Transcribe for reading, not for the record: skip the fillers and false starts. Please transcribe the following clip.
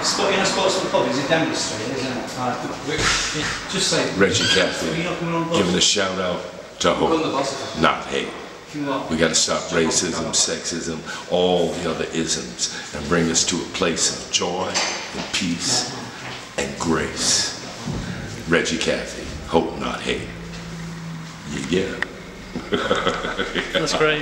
Scotty, I suppose the pub is a demonstrator, isn't it? Just say Reg E. Cathey giving a shout out to Hope Not Hate. We got to stop racism, sexism, all the other isms, and bring us to a place of joy and peace and grace. Reg E. Cathey, Hope Not Hate. Yeah. That's great.